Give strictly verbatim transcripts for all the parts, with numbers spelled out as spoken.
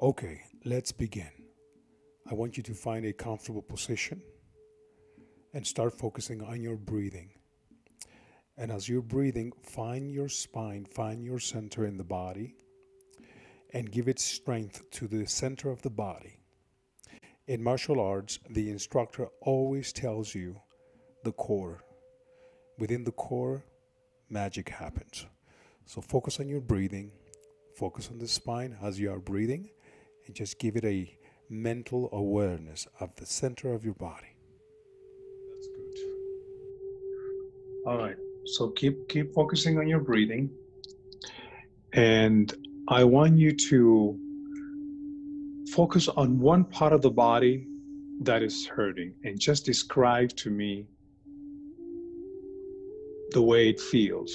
Okay, let's begin. I want you to find a comfortable position and start focusing on your breathing. And as you're breathing, find your spine, find your center in the body, and give it strength to the center of the body. In martial arts, the instructor always tells you the core. Within the core, magic happens. So focus on your breathing, focus on the spine as you are breathing, and just give it a mental awareness of the center of your body. That's good. All right. So keep keep focusing on your breathing, and I want you to focus on one part of the body that is hurting and just describe to me the way it feels.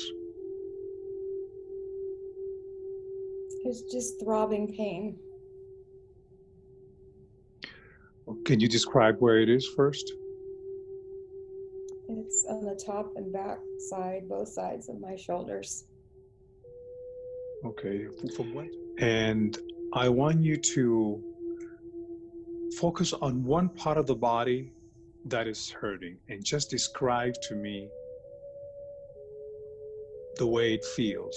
It's just throbbing pain. Can you describe where it is first? It's on the top and back side, both sides of my shoulders. Okay. From what? And I want you to focus on one part of the body that is hurting and just describe to me the way it feels.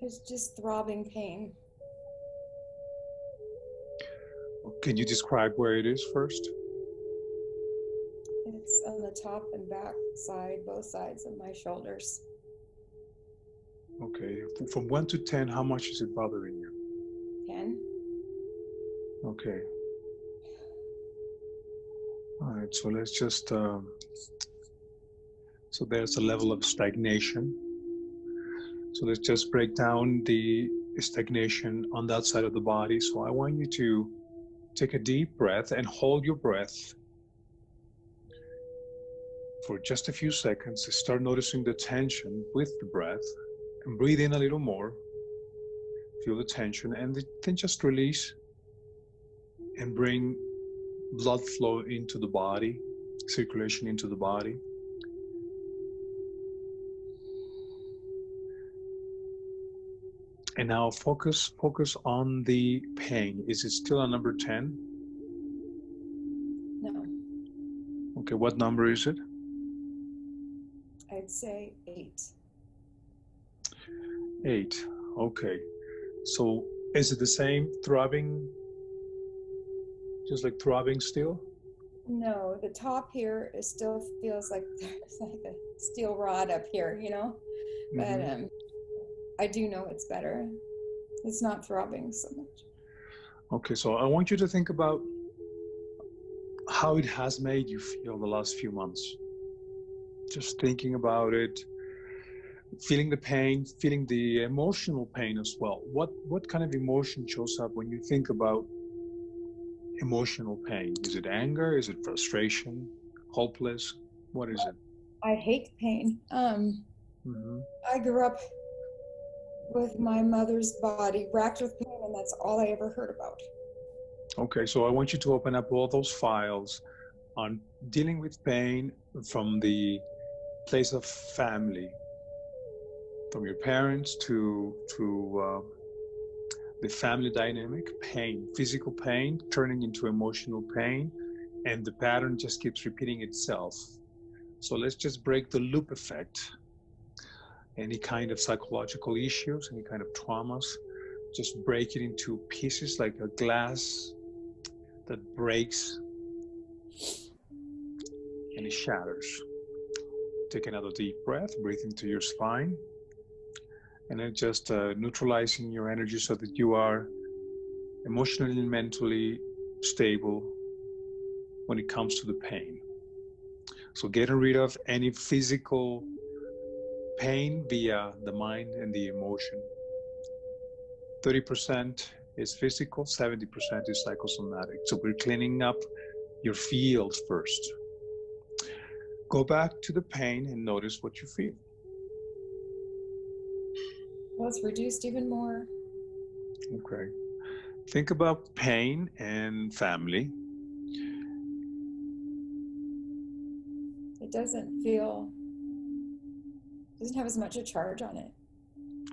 It's just throbbing pain. Can you describe where it is first? It's on the top and back side, both sides of my shoulders. Okay. From one to ten, how much is it bothering you? ten. Okay. All right. So let's just, um, so there's a level of stagnation. So let's just break down the stagnation on that side of the body. So I want you to take a deep breath and hold your breath for just a few seconds. Start noticing the tension with the breath and breathe in a little more. Feel the tension and then just release and bring blood flow into the body, circulation into the body. And now focus, focus on the pain. Is it still a number ten? No. Okay, what number is it? I'd say eight. Eight, okay. So is it the same throbbing, just like throbbing still? No, the top here is still feels like there's like a steel rod up here, you know? But mm-hmm. um, I do know it's better. It's not throbbing so much. Okay, so I want you to think about how it has made you feel the last few months. Just thinking about it, feeling the pain, feeling the emotional pain as well. What what kind of emotion shows up when you think about emotional pain? Is it anger? Is it frustration? Hopeless? What is it? I hate pain. Um, mm-hmm. I grew up with my mother's body racked with pain, and that's all I ever heard about. Okay, so I want you to open up all those files on dealing with pain from the place of family, from your parents to to uh, the family dynamic, pain, physical pain, turning into emotional pain, and the pattern just keeps repeating itself. So let's just break the loop effect. Any kind of psychological issues, any kind of traumas, just break it into pieces like a glass that breaks and it shatters. Take another deep breath, breathe into your spine, and then just uh, neutralizing your energy so that you are emotionally and mentally stable when it comes to the pain. So getting rid of any physical pain via the mind and the emotion. thirty percent is physical, seventy percent is psychosomatic. So we're cleaning up your field first. Go back to the pain and notice what you feel. Well, it's reduced even more. Okay. Think about pain and family. It doesn't feel doesn't have as much a charge on it.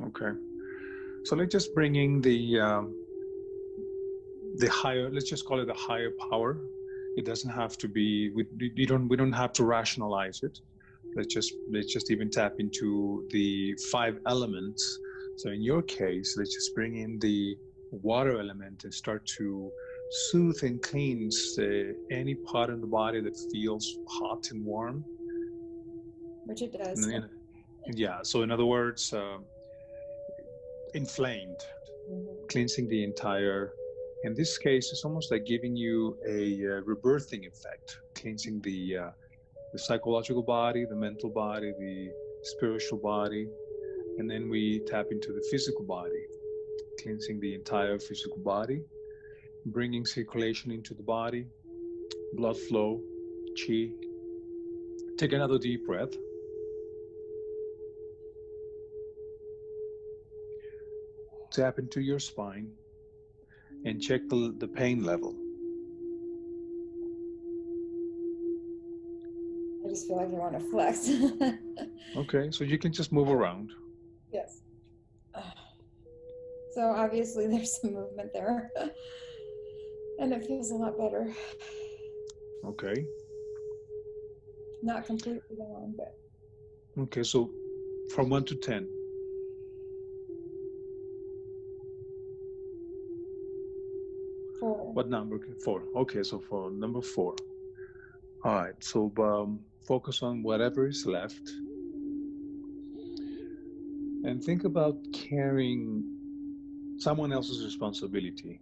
Okay. So let's just bring in the um, the higher, let's just call it the higher power. It doesn't have to be, we, we don't we don't have to rationalize it. Let's just let's just even tap into the five elements. So in your case, let's just bring in the water element and start to soothe and cleanse uh, any part of the body that feels hot and warm. Which it does. And, and, yeah. So in other words, uh, inflamed, mm-hmm. cleansing the entire. In this case, it's almost like giving you a uh, rebirthing effect, cleansing the uh, the psychological body, the mental body, the spiritual body, and then we tap into the physical body, cleansing the entire physical body, bringing circulation into the body, blood flow, chi. Take another deep breath. Tap into your spine and check the, the pain level. I just feel like I want to flex. Okay, so you can just move around. Yes. So obviously there's some movement there. And it feels a lot better. Okay. Not completely gone, but. Okay, so from one to ten. Four. What number? Four. Okay, so for number four. All right, so um, focus on whatever is left. And think about carrying someone else's responsibility.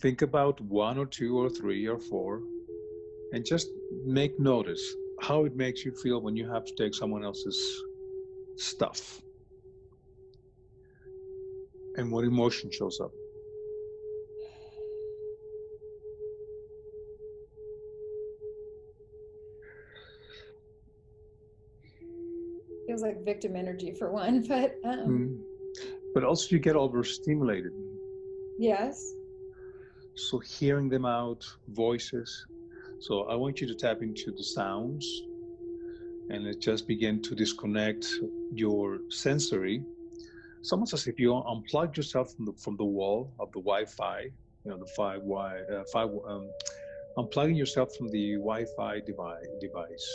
Think about one or two or three or four, and just make notice how it makes you feel when you have to take someone else's stuff and what emotion shows up. Feels like victim energy for one, but um... mm. but also you get overstimulated. Yes. So hearing them out, voices. So I want you to tap into the sounds and it just begin to disconnect your sensory. It's almost as if you unplug yourself from the, from the wall of the Wi-Fi, you know, the five Y, uh, five, um, unplugging yourself from the Wi-Fi device.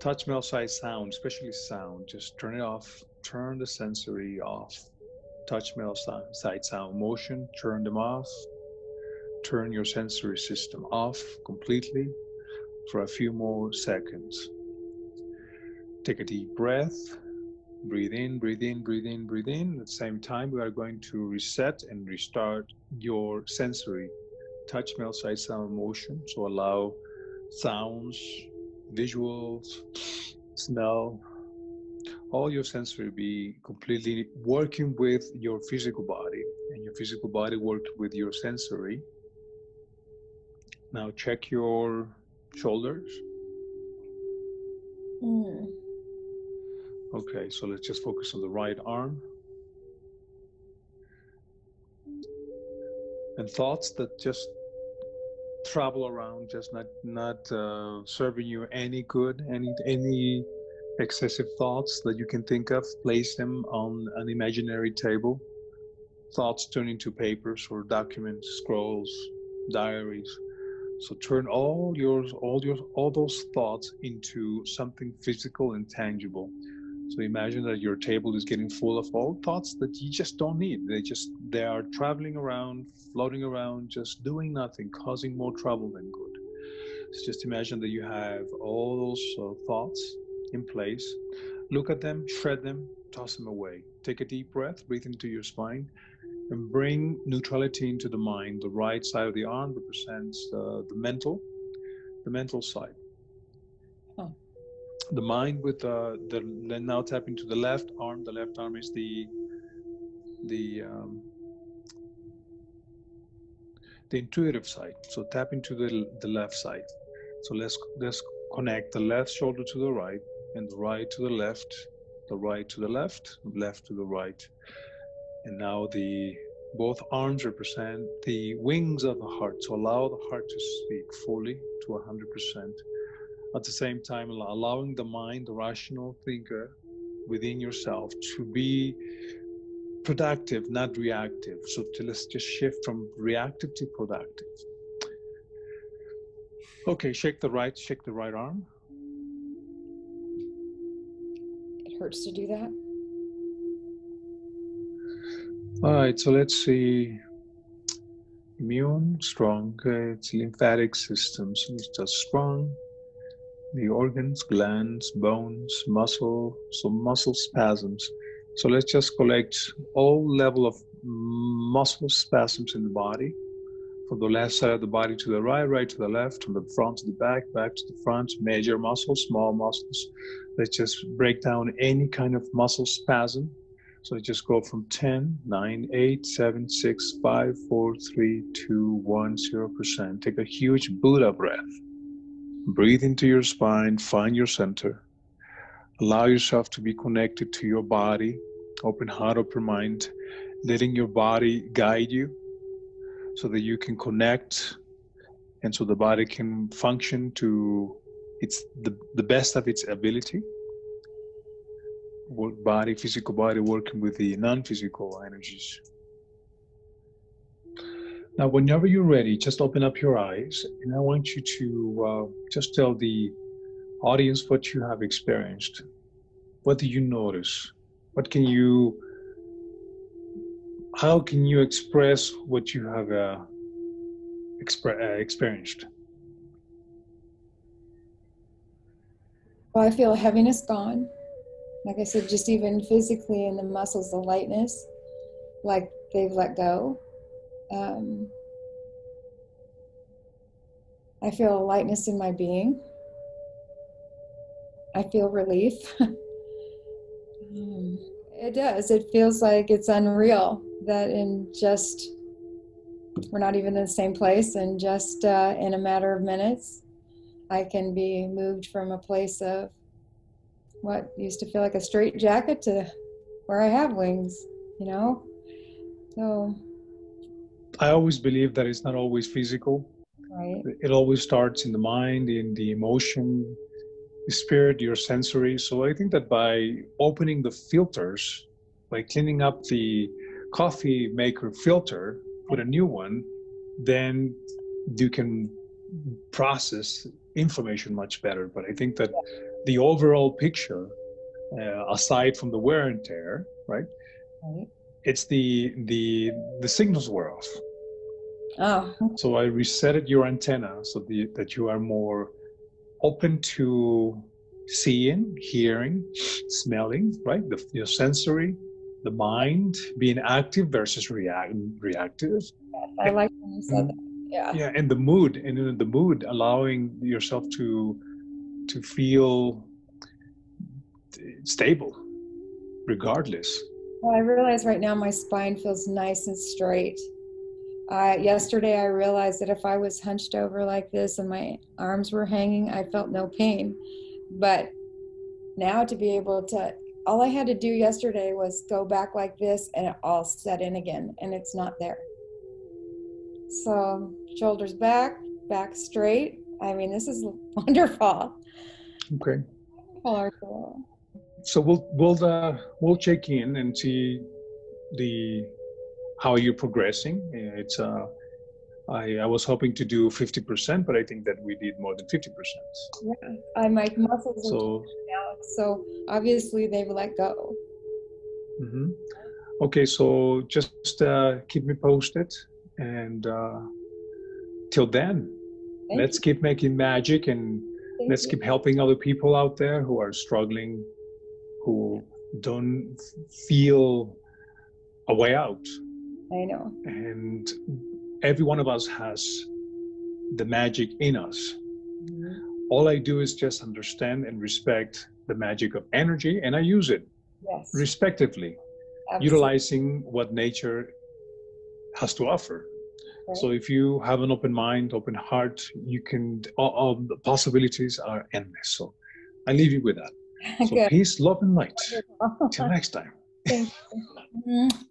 Touch, smell, sight, sound, especially sound. Just turn it off, turn the sensory off. Touch, smell, sight, sound, motion, turn them off. Turn your sensory system off completely for a few more seconds. Take a deep breath, breathe in, breathe in, breathe in, breathe in. At the same time, we are going to reset and restart your sensory touch, smell, sight, sound, motion. So allow sounds, visuals, smell, all your sensory be completely working with your physical body and your physical body works with your sensory. Now check your shoulders. Mm. Okay, so let's just focus on the right arm. And thoughts that just travel around, just not not uh, serving you any good, any any excessive thoughts that you can think of, place them on an imaginary table. Thoughts turn into papers or documents, scrolls, diaries. So turn all yours, all yours, all those thoughts into something physical and tangible. So imagine that your table is getting full of all thoughts that you just don't need. They just, they are traveling around, floating around, just doing nothing, causing more trouble than good. So just imagine that you have all those uh, thoughts in place. Look at them, shred them, toss them away. Take a deep breath, breathe into your spine, and bring neutrality into the mind. The right side of the arm represents uh, the mental, the mental side. Oh. The mind with uh, the, then now tap into the left arm. The left arm is the, the, um, the intuitive side. So tap into the, the left side. So let's, let's connect the left shoulder to the right and the right to the left, the right to the left, left to the right. And now the both arms represent the wings of the heart. So allow the heart to speak fully to one hundred percent. At the same time, allowing the mind, the rational thinker, within yourself to be productive, not reactive. So to, let's just shift from reactive to productive. Okay, shake the right, shake the right arm. It hurts to do that. All right, so let's see. Immune, strong. Uh, it's lymphatic system, so it's just strong. The organs, glands, bones, muscle, so muscle spasms. So let's just collect all level of muscle spasms in the body. From the left side of the body to the right, right to the left, from the front to the back, back to the front, major muscles, small muscles. Let's just break down any kind of muscle spasm. So let's just go from ten, nine, eight, seven, six, five, four, three, two, one, zero percent. Take a huge Buddha breath. Breathe into your spine, find your center. Allow yourself to be connected to your body, open heart, open mind, letting your body guide you, so that you can connect and so the body can function to its the, the best of its ability. Body, physical body working with the non-physical energies. Now, whenever you're ready, just open up your eyes, and I want you to uh, just tell the audience what you have experienced. What do you notice? What can you How can you express what you have uh, exp- uh, experienced? Well, I feel heaviness gone. Like I said, just even physically in the muscles, the lightness, like they've let go. Um, I feel a lightness in my being. I feel relief. um, it does. It feels like it's unreal. That in just, we're not even in the same place, and just uh, in a matter of minutes, I can be moved from a place of what used to feel like a straitjacket to where I have wings, you know? So. I always believe that it's not always physical. Right. It always starts in the mind, in the emotion, the spirit, your sensory. So I think that by opening the filters, by cleaning up the coffee maker filter, put a new one, then you can process information much better. But I think that the overall picture, uh, aside from the wear and tear, right? Right. It's the the the signals were off. Oh. So I resetted your antenna so the, that you are more open to seeing, hearing, smelling, right? The, your sensory. The mind being active versus react, reactive. I like when you said that. Yeah. Yeah, and the mood, and in the mood, allowing yourself to to feel stable, regardless. Well, I realize right now my spine feels nice and straight. I, yesterday, I realized that if I was hunched over like this and my arms were hanging, I felt no pain. But now to be able to. All I had to do yesterday was go back like this and it all set in again, and it's not there. So shoulders back, back straight. I mean, this is wonderful. Okay. Wonderful. So we'll, we'll, uh, we'll check in and see the, how you're progressing. It's, uh, I, I was hoping to do fifty percent, but I think that we did more than fifty percent. Yeah, I, my muscles are so, now, so obviously they've let go. Mm-hmm. Okay, so just uh, keep me posted, and uh, till then, Thank let's you. keep making magic, and Thank let's you. keep helping other people out there who are struggling, who don't feel a way out. I know. And every one of us has the magic in us. Mm-hmm. All I do is just understand and respect the magic of energy, and I use it yes. respectively, Absolutely. utilizing what nature has to offer. Right. So if you have an open mind, open heart, you can, all, all the possibilities are endless. So I leave you with that. So peace, love, and light. Till next time. Thank you. Mm-hmm.